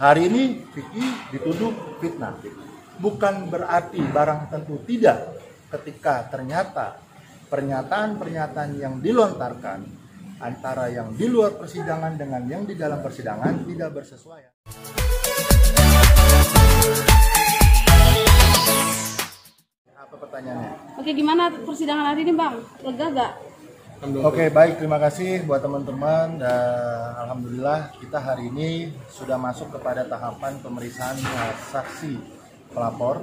Hari ini Vicky dituduh fitnah. Bukan berarti barang tentu tidak ketika ternyata pernyataan-pernyataan yang dilontarkan antara yang di luar persidangan dengan yang di dalam persidangan tidak bersesuaian. Apa pertanyaannya? Oke, gimana persidangan hari ini, Bang? Lega gak? Oke, baik, terima kasih buat teman-teman. Alhamdulillah kita hari ini sudah masuk kepada tahapan pemeriksaan saksi pelapor,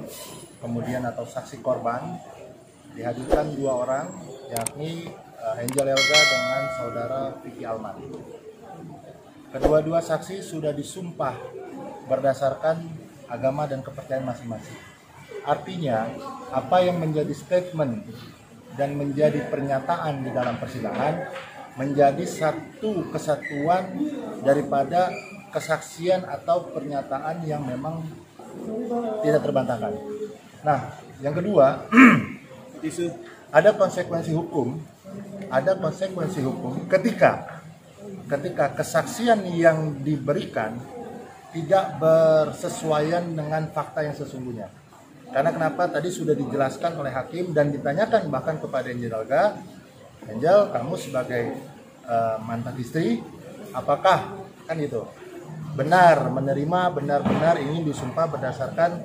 kemudian atau saksi korban. Dihadirkan dua orang, yakni Angel Lelga dengan saudara Fiki Alman. Kedua-dua saksi sudah disumpah berdasarkan agama dan kepercayaan masing-masing. Artinya, apa yang menjadi statement dan menjadi pernyataan di dalam persidangan menjadi satu kesatuan daripada kesaksian atau pernyataan yang memang tidak terbantahkan. Nah, yang kedua, ada konsekuensi hukum ketika kesaksian yang diberikan tidak bersesuaian dengan fakta yang sesungguhnya. Karena kenapa tadi sudah dijelaskan oleh hakim dan ditanyakan bahkan kepada Angel Lelga, Angel, kamu sebagai mantan istri, apakah kan itu benar menerima benar-benar ingin disumpah berdasarkan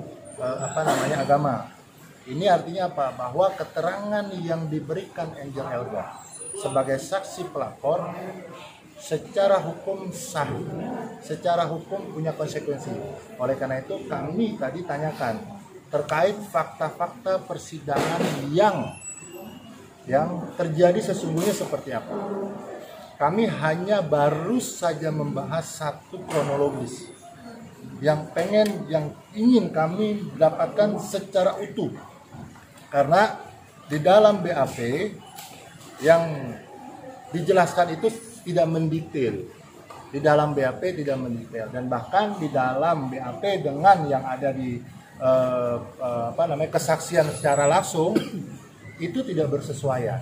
agama? Ini artinya apa? Bahwa keterangan yang diberikan Angel Lelga sebagai saksi pelapor secara hukum sah, secara hukum punya konsekuensi. Oleh karena itu kami tadi tanyakan terkait fakta-fakta persidangan yang terjadi sesungguhnya seperti apa. Kami hanya baru saja membahas satu kronologis yang ingin kami dapatkan secara utuh. Karena di dalam BAP yang dijelaskan itu tidak mendetail. Di dalam BAP tidak mendetail, dan bahkan di dalam BAP dengan yang ada di kesaksian secara langsung itu tidak bersesuaian.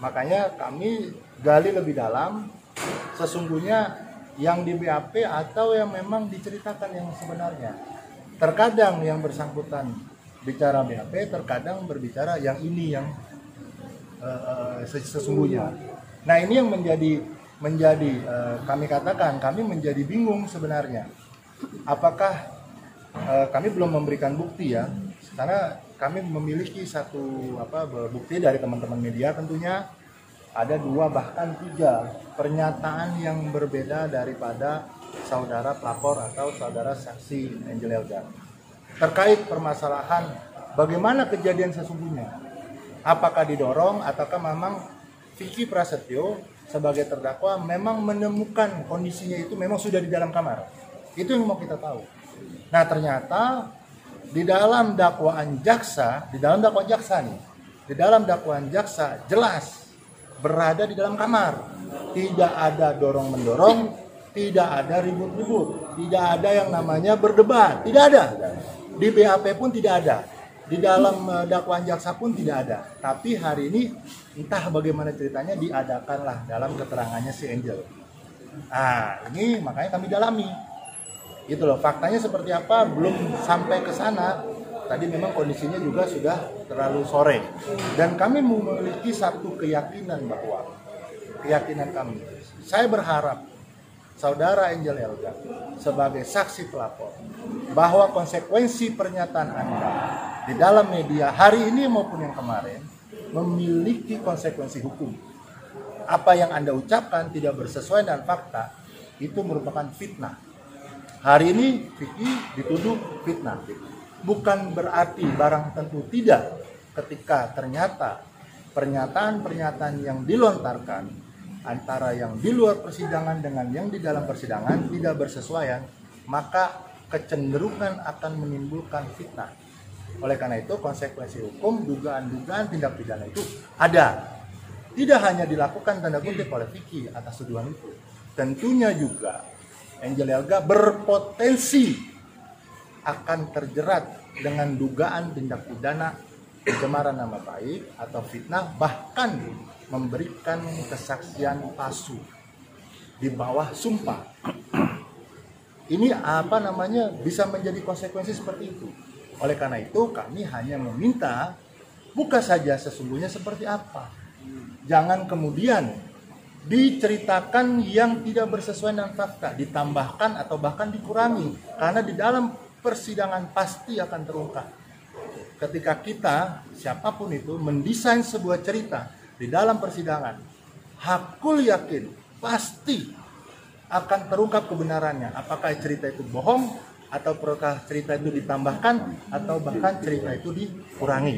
Makanya kami gali lebih dalam sesungguhnya yang di BAP atau yang memang diceritakan yang sebenarnya. Terkadang yang bersangkutan bicara BAP, terkadang berbicara yang ini yang sesungguhnya. Nah, ini yang menjadi kami katakan kami menjadi bingung sebenarnya. Apakah kami belum memberikan bukti ya, karena kami memiliki satu bukti dari teman-teman media tentunya. Ada dua bahkan tiga pernyataan yang berbeda daripada saudara pelapor atau saudara saksi Angel Lelga terkait permasalahan bagaimana kejadian sesungguhnya. Apakah didorong ataukah memang Vicky Prasetyo sebagai terdakwa memang menemukan kondisinya itu memang sudah di dalam kamar. Itu yang mau kita tahu. Nah, ternyata di dalam dakwaan jaksa jelas berada di dalam kamar. Tidak ada dorong-mendorong, tidak ada ribut-ribut, tidak ada yang namanya berdebat, tidak ada. Di BAP pun tidak ada. Di dalam dakwaan jaksa pun tidak ada. Tapi hari ini entah bagaimana ceritanya diadakanlah dalam keterangannya si Angel. Ah, ini makanya kami dalami. Gitu loh, faktanya seperti apa belum sampai ke sana. Tadi memang kondisinya juga sudah terlalu sore. Dan kami memiliki satu keyakinan saya berharap saudara Angel Lelga sebagai saksi pelapor bahwa konsekuensi pernyataan Anda di dalam media hari ini maupun yang kemarin memiliki konsekuensi hukum. Apa yang Anda ucapkan tidak bersesuaian dengan fakta itu merupakan fitnah. Hari ini Vicky dituduh fitnah. Bukan berarti barang tentu tidak ketika ternyata pernyataan-pernyataan yang dilontarkan antara yang di luar persidangan dengan yang di dalam persidangan tidak bersesuaian, maka kecenderungan akan menimbulkan fitnah. Oleh karena itu konsekuensi hukum dugaan-dugaan tindak pidana itu ada. Tidak hanya dilakukan tanda kutip oleh Vicky atas tuduhan itu. Tentunya juga Angel Lelga berpotensi akan terjerat dengan dugaan tindak pidana pencemaran nama baik atau fitnah, bahkan memberikan kesaksian palsu di bawah sumpah. Ini apa namanya bisa menjadi konsekuensi seperti itu. Oleh karena itu kami hanya meminta buka saja sesungguhnya seperti apa. Jangan kemudian diceritakan yang tidak bersesuaian dengan fakta, ditambahkan atau bahkan dikurangi, karena di dalam persidangan pasti akan terungkap. Ketika kita, siapapun itu, mendesain sebuah cerita di dalam persidangan, hakul yakin pasti akan terungkap kebenarannya. Apakah cerita itu bohong, atau apakah cerita itu ditambahkan, atau bahkan cerita itu dikurangi.